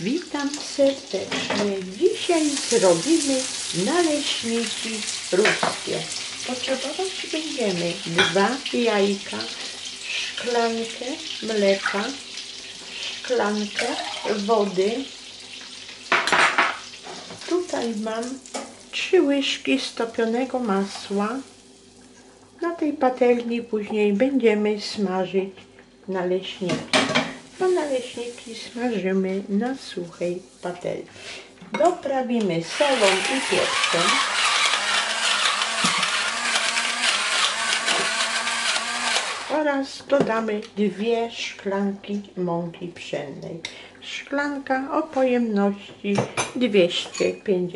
Witam serdecznie. Dzisiaj zrobimy naleśniki ruskie. Potrzebować będziemy 2 jajka, szklankę mleka, szklankę wody. Tutaj mam 3 łyżki stopionego masła. Na tej patelni później będziemy smażyć naleśniki. To naleśniki smażymy na suchej patelni. Doprawimy solą i pieprzem. Oraz dodamy 2 szklanki mąki pszennej. Szklanka o pojemności 250.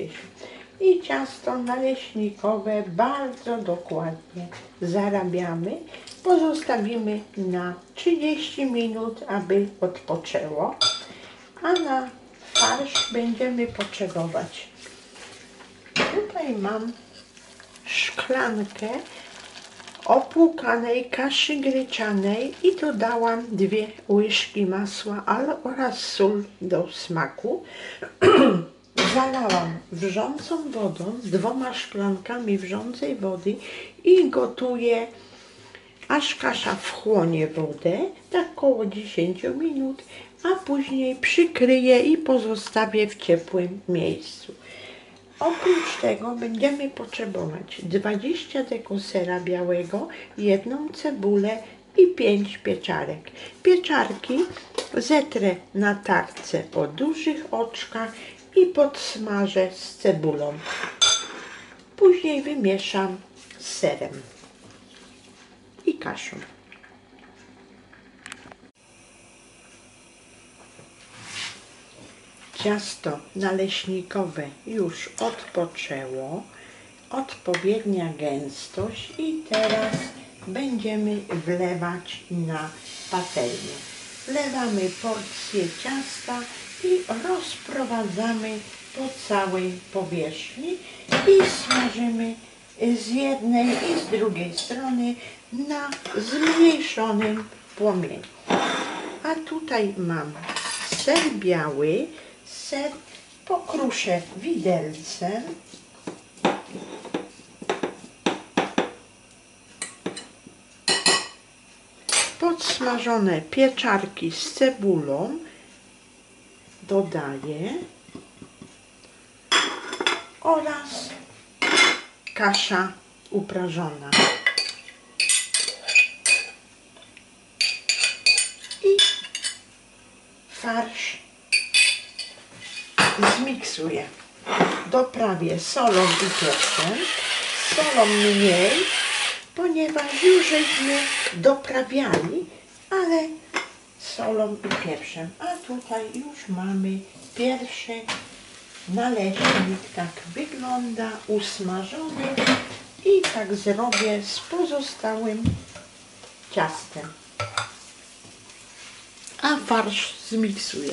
I ciasto naleśnikowe bardzo dokładnie zarabiamy. Pozostawimy na 30 minut, aby odpoczęło. A na farsz będziemy potrzebować. Tutaj mam szklankę opłukanej kaszy gryczanej i dodałam 2 łyżki masła oraz sól do smaku. Zalałam wrzącą wodą, 2 szklankami wrzącej wody i gotuję, aż kasza wchłonie wodę, tak około 10 minut, a później przykryję i pozostawię w ciepłym miejscu. Oprócz tego będziemy potrzebować 20 deko sera białego, 1 cebulę i 5 pieczarek. Pieczarki zetrę na tarce o dużych oczkach i podsmażę z cebulą. Później wymieszam z serem i kaszą. Ciasto naleśnikowe już odpoczęło, odpowiednia gęstość i teraz będziemy wlewać na patelnię. Wlewamy porcję ciasta i rozprowadzamy po całej powierzchni i smażymy z jednej i z drugiej strony na zmniejszonym płomieniu. A tutaj mam ser biały, ser pokruszę widelcem. Podsmażone pieczarki z cebulą dodaję oraz kasza uprażona i farsz zmiksuję. Doprawię solą i pieprzem, solą mniej, ponieważ już żeśmy doprawiali, ale solą i pieprzem. A tutaj już mamy pierwszy naleśnik. Tak wygląda, usmażony. I tak zrobię z pozostałym ciastem. A farsz zmiksuję.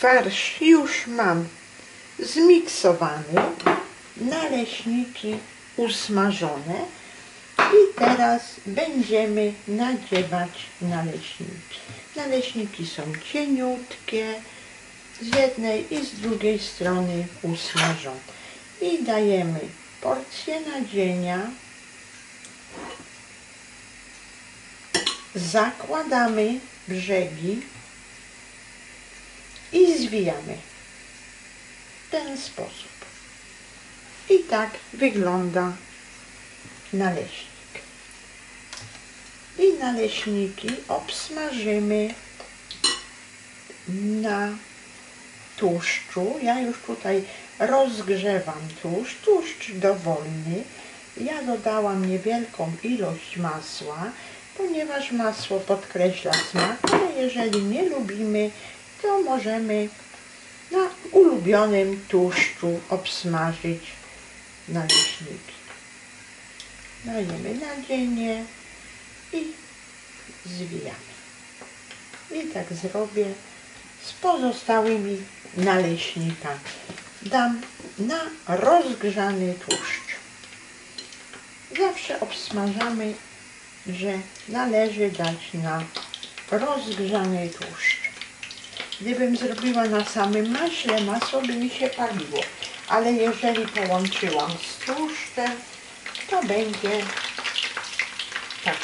Farsz już mam zmiksowany. Naleśniki usmażone. I teraz będziemy nadziewać naleśniki. Naleśniki są cieniutkie, z jednej i z drugiej strony usmażone. I dajemy porcję nadzienia. Zakładamy brzegi i zwijamy w ten sposób. I tak wygląda naleśnik. I naleśniki obsmażymy na tłuszczu. Ja już tutaj rozgrzewam tłuszcz dowolny. Ja dodałam niewielką ilość masła, ponieważ masło podkreśla smak, ale jeżeli nie lubimy, to możemy na ulubionym tłuszczu obsmażyć naleśniki. Dajemy nadzienie i zwijamy. I tak zrobię z pozostałymi naleśnikami. Dam na rozgrzany tłuszcz. Zawsze obsmażamy, że należy dać na rozgrzanej tłuszcz. Gdybym zrobiła na samym maśle, masło by mi się paliło, ale jeżeli połączyłam z tłuszczem, to będzie tak.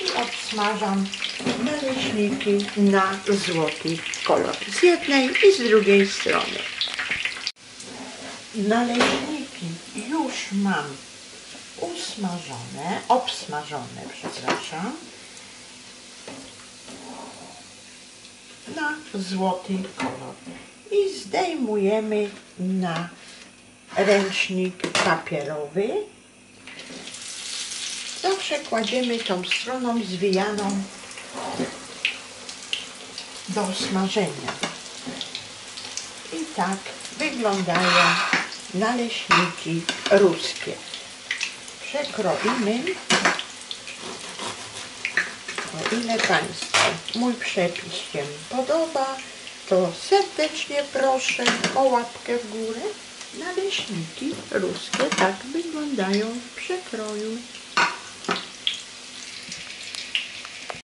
I obsmażam naleśniki na złoty kolor. Z jednej i z drugiej strony. Naleśniki już mam obsmażone na złoty kolor i zdejmujemy na ręcznik papierowy. Zawsze kładziemy tą stroną zwijaną do smażenia. I tak wyglądają naleśniki ruskie. Przekroimy, o ile Państwu mój przepis się podoba, to serdecznie proszę o łapkę w górę. Naleśniki ruskie tak wyglądają w przekroju.